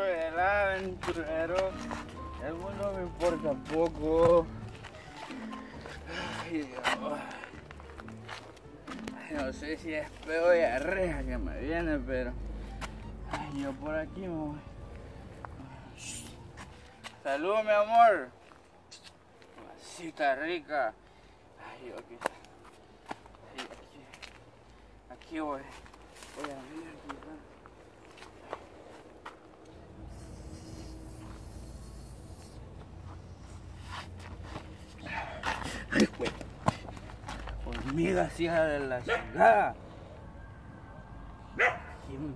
soy el aventurero. El mundo me importa poco. Ay, Dios. No sé si es peor de arreja que me viene, pero... Ay, yo por aquí me voy. Salud, mi amor. Masita rica. Ay, yo aquí. Ay, aquí voy. Voy a venir aquí, ¿verdad? Hormigas, hija de la chingada.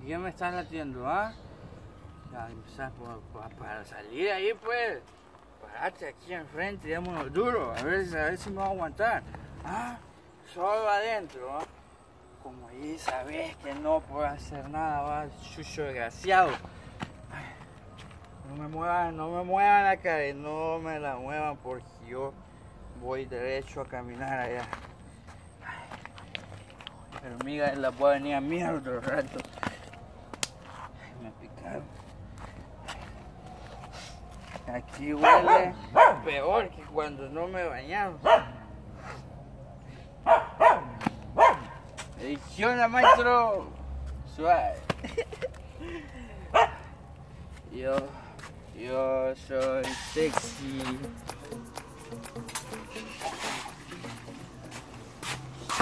¿Quién me está latiendo, ah? Ya empezás para salir ahí, pues. Parate aquí enfrente, démonos duro. A ver si me va a aguantar. Ah, solo adentro, ¿ah? Como ahí sabes que no puedo hacer nada, va, chucho desgraciado. No me muevan la calle, no me la muevan porque yo voy derecho a caminar allá. Pero miga, la voy a venir a mirar otro rato. Ay, me picaron. Aquí huele peor que cuando no me bañaba. ¿Qué onda, maestro? Suave. Yo soy sexy.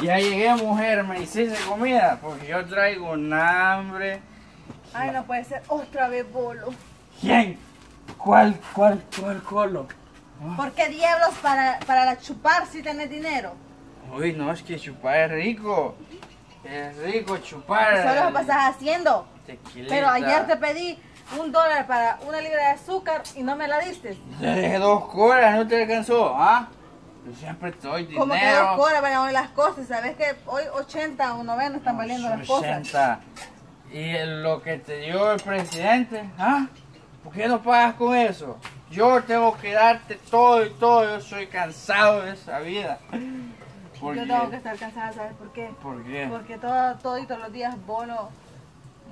Ya llegué, mujer, me hiciste comida, porque yo traigo un hambre. Ay, no puede ser otra vez bolo. ¿Quién? ¿Cuál colo? Oh. ¿Por qué diablos para la chupar si tenés dinero? Uy, no, es que chupar es rico. Es rico chupar. Eso lo pasás haciendo. Tequilita. Pero ayer te pedí $1 para 1 libra de azúcar y no me la diste. Te dejé 2 colas, no te alcanzó, ¿ah? Yo siempre estoy dinero. Como que 2 colas para hoy las cosas, sabes que hoy 80 o 90 están valiendo las cosas. Y lo que te dio el presidente, ¿ah? ¿Por qué no pagas con eso? Yo tengo que darte todo, yo soy cansado de esa vida. Yo tengo que estar cansada, ¿sabes por qué? ¿Por qué? Porque todos los días bono.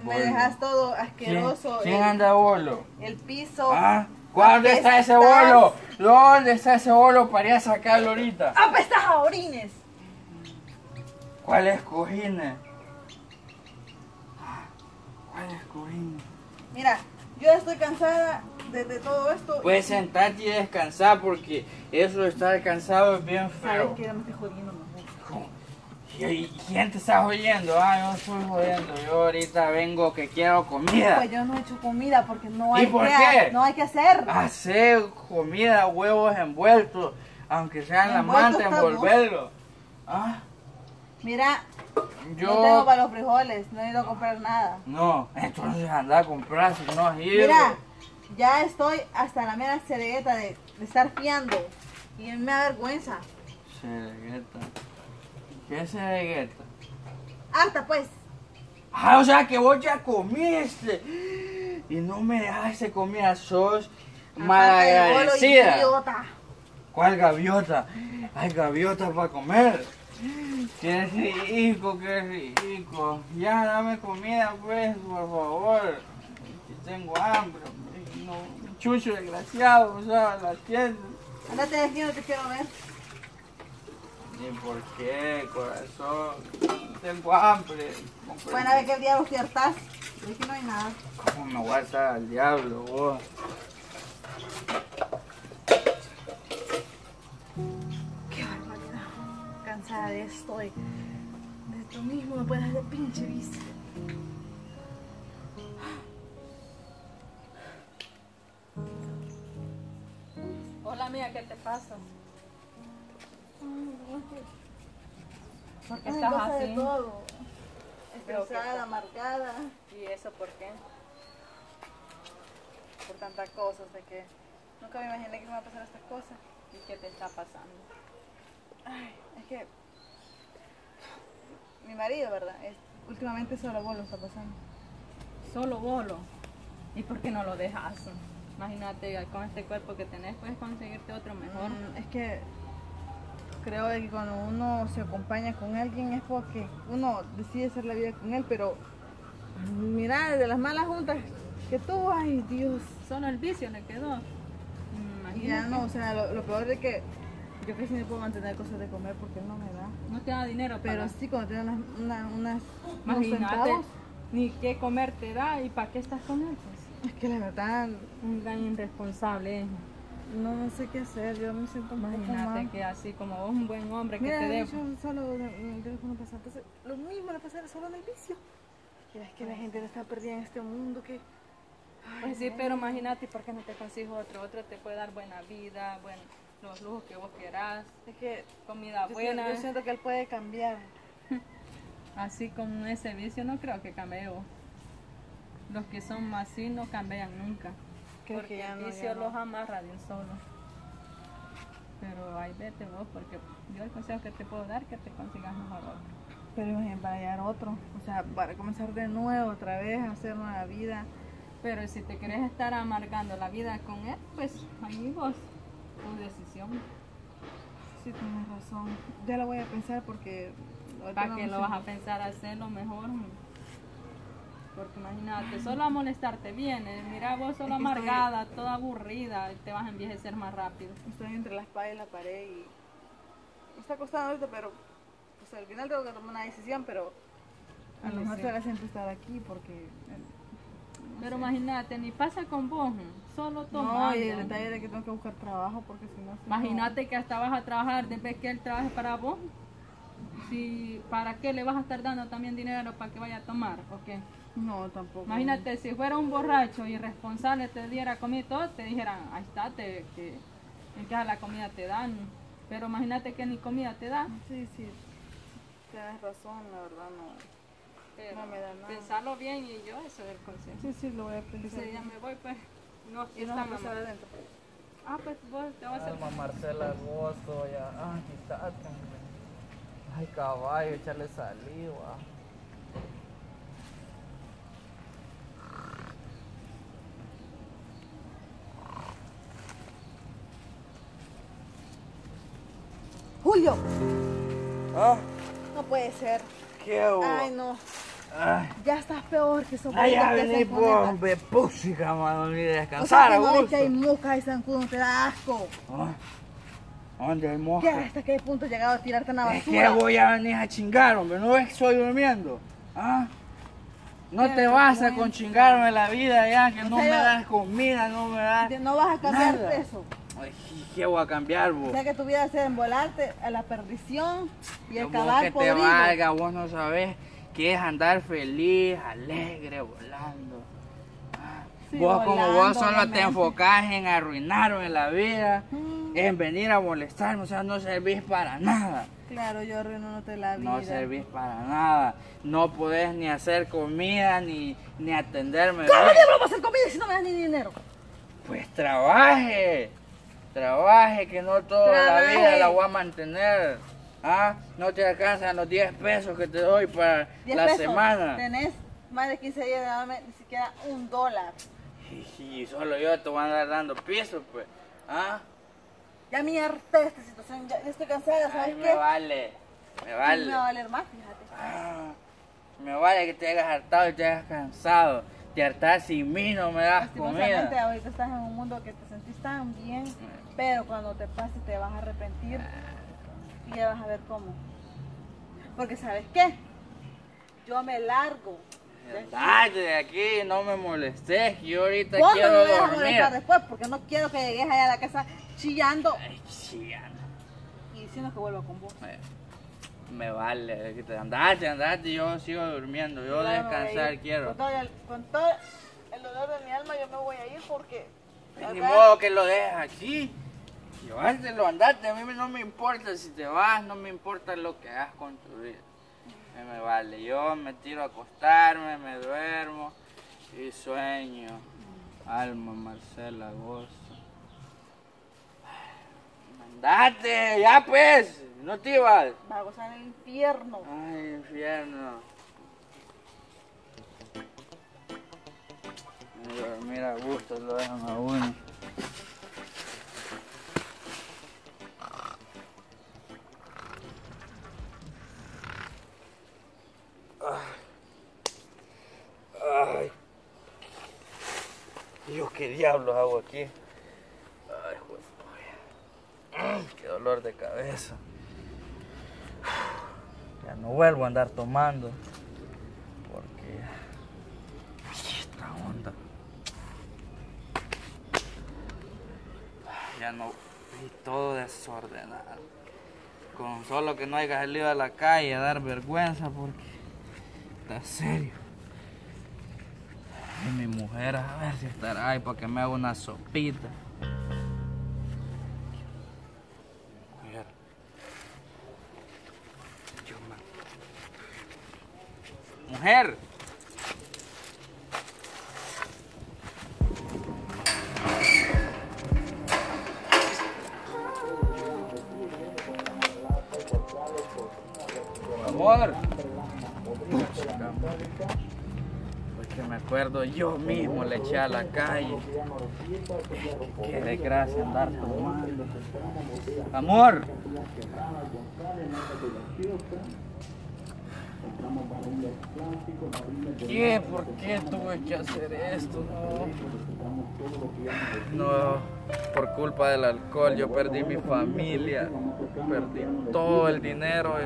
Me dejas todo asqueroso. ¿Quién anda bolo? El piso. ¿Ah? ¿Dónde está ese bolo? ¿Dónde está ese bolo para ir a sacarlo ahorita? ¡Apestas a orines! ¿Cuáles cojines? ¿Cuáles cojines? Mira, yo estoy cansada de todo esto. Puedes sentarte y descansar porque eso de estar cansado es bien feo. ¿Sabes qué? Ya me estoy jodiendo mejor. ¿Y quién te está jodiendo? Ah, yo estoy jodiendo. Yo ahorita vengo que quiero comida. Pues yo no he hecho comida porque no hay. ¿Y por qué? No hay que hacer. Hacer comida, huevos envueltos, aunque sean la manta, envolverlo. ¿Ah? Mira, yo no tengo para los frijoles, no he ido a comprar nada. No, entonces anda a comprar si no has ido. Mira, ya estoy hasta la mera ceregueta de estar fiando y me da vergüenza. Ceregueta. ¿Qué es ceregueta? Harta, pues. Ah, o sea que vos ya comiste y no me dejaste comer, sos malagradecida. ¿Cuál gaviota? Hay gaviota para comer. Qué rico, qué rico. Ya dame comida, pues, por favor. Que tengo hambre. No, chucho desgraciado, o sea, la tienda. Andate de aquí, no te quiero ver. ¿Y por qué, corazón? Tengo hambre. Bueno, a ver qué diablo ciertas. Es que no hay nada. ¿Cómo me voy a estar al diablo, vos? Qué barbaridad. Cansada de esto. De esto mismo me puedes hacer pinche vicio. Hola, amiga, ¿qué te pasa? ¿Por qué estás así? Estresada, marcada. ¿Y eso por qué? Por tantas cosas, de que nunca me imaginé que me iba a pasar estas cosas. ¿Y qué te está pasando? Ay, es que mi marido, ¿verdad? Últimamente solo bolo está pasando. ¿Solo bolo? ¿Y por qué no lo dejas? Imagínate, con este cuerpo que tenés puedes conseguirte otro mejor. Es que creo que cuando uno se acompaña con alguien es porque uno decide hacer la vida con él, pero mira, de las malas juntas que todo, ay Dios. Solo el vicio le quedó. Imagínate. Ya no, o sea, lo peor de que yo casi no puedo mantener cosas de comer porque no me da. No te da dinero, pero sí, cuando te dan unos centavos, ni qué comer te da y para qué estás con él. Pues. Es que la verdad, un gran irresponsable. No sé qué hacer, yo me siento mal. Imagínate que así como vos, un buen hombre que te dé. Yo solo dejo pasar. Entonces, lo mismo le pasar solo en el vicio. Es que la gente no está perdida en este mundo que. Ay, pues sí, no. Pero imagínate, ¿por qué no te consigues otro? Otro te puede dar buena vida, bueno, los lujos que vos querás, es que comida buena. Yo siento que él puede cambiar. Así con ese vicio no creo que cambie vos. Los que son así no cambian nunca. Creo porque el vicio los amarra de un solo. Pero ahí vete vos, porque yo el consejo que te puedo dar es que te consigas mejor otro. Pero va a hallar otro, o sea, para comenzar de nuevo, otra vez, hacer una vida. Pero si te querés estar amargando la vida con él, pues amigos, tu decisión. Sí, tienes razón. Ya lo voy a pensar porque... ¿Para qué lo vas a pensar? Hacerlo mejor. Porque imagínate, solo a molestarte viene. Mira vos solo amargada, toda aburrida, te vas a envejecer más rápido. Estoy entre la espada y la pared y... Me está costando ahorita, pero... O sea, al final tengo que tomar una decisión, pero a lo mejor te hagas siempre estar aquí porque... No pero sé. Imagínate, ni pasa con vos, solo toma. No, y el detalle era que tengo que buscar trabajo porque si no... Imagínate que hasta vas a trabajar, después que él trabaje para vos, si, ¿para qué le vas a estar dando también dinero para que vaya a tomar? ¿O qué? No, tampoco. Imagínate, si fuera un borracho irresponsable, te diera comida y todo, te dijeran, ahí está, que a la comida te dan. Pero imagínate que ni comida te da. Sí, sí. Tienes razón, la verdad no, pero no me da nada. Pensarlo bien y yo eso del consejo. Sí, sí, lo voy a pensar. Ese día me voy, pues. No, y no vamos a adentro. Ah, pues vos te vas a... Alma Marcela, gozo, ya. Ah, quizás. Ay, caballo, echarle saliva. ¡Julio! ¿Ah? No puede ser. ¿Qué hubo? Ay, no. Ay. Ya estás peor que eso. Ay, ya vení, hombre, púsica, mano, ni descansar, o sea, no, es que hay moscas y zancudos, te da asco. Ah. ¿Dónde hay moscas? ¿Ya hasta qué punto he llegado a tirarte una basura? Es que voy a venir a chingar, hombre, ¿no ves que estoy durmiendo? ¿Ah? No te vas a conchingarme la vida ya, que no me das comida, no me das. No vas a cambiar eso. Ay, ¿qué voy a cambiar, vos? O sea, que tu vida se embolarte a la perdición y el cabal podrido. Que te valga, vos no sabés qué es andar feliz, alegre, volando. Ah, sí, vos volando, como vos solo obviamente. Te enfocás en arruinarme la vida, en venir a molestarme, o sea, no servís para nada. Claro, yo arruinándote la vida. No servís para nada. No podés ni hacer comida, ni atenderme. ¿Cómo diablos vas a hacer comida si no me das ni dinero? Pues trabaje. Trabaje, que no toda la vida la voy a mantener. ¿Ah? No te alcanzan los 10 pesos que te doy para la semana. Tenés más de 15 días de darme ni siquiera $1. Y solo yo te voy a andar dando pisos, pues. ¿Ah? Ya me harté de esta situación, ya estoy cansada, ¿sabes qué? Me vale. Me va a valer más, fíjate. Ah, me vale que te hayas hartado y te hayas cansado. Te hartás sin mí, no me das comida. Ahorita estás en un mundo que te sentís tan bien, pero cuando te pase te vas a arrepentir y ya vas a ver cómo. Porque ¿sabes qué? Yo me largo. Dale de aquí, no me molestes, yo ahorita quiero dormir. Vos no me vas a molestar después porque no quiero que llegues allá a la casa chillando. Ay, chillando. Y diciendo que vuelvo con vos. Me vale, andate, yo sigo durmiendo, yo descansar quiero. Con todo el dolor de mi alma yo me voy a ir porque... Ni modo que lo dejes aquí, llévatelo, andate, a mí no me importa si te vas, no me importa lo que hagas con tu vida. Me vale, yo me tiro a acostarme, me duermo y sueño. Alma Marcela, gozo. Andate, ya pues. No te ibas. Vas a gozar en el infierno. Ay, infierno. Dormir a gusto, lo dejan a uno. Ay. Y yo, ¿qué diablos hago aquí? Ay, joder. Qué dolor de cabeza. Ya no vuelvo a andar tomando. Porque... ay, esta onda. Ya no... y todo desordenado. Con solo que no haya salido a la calle a dar vergüenza porque... está serio. Y mi mujer, a ver si estará ahí para que me haga una sopita. Mujer. Yo, man. Mujer. Por favor. Que me acuerdo, yo mismo le eché a la calle. Qué desgracia andar tomando. Amor. ¿Qué? ¿Por qué tuve que hacer esto? No, por culpa del alcohol yo perdí mi familia, perdí todo el dinero.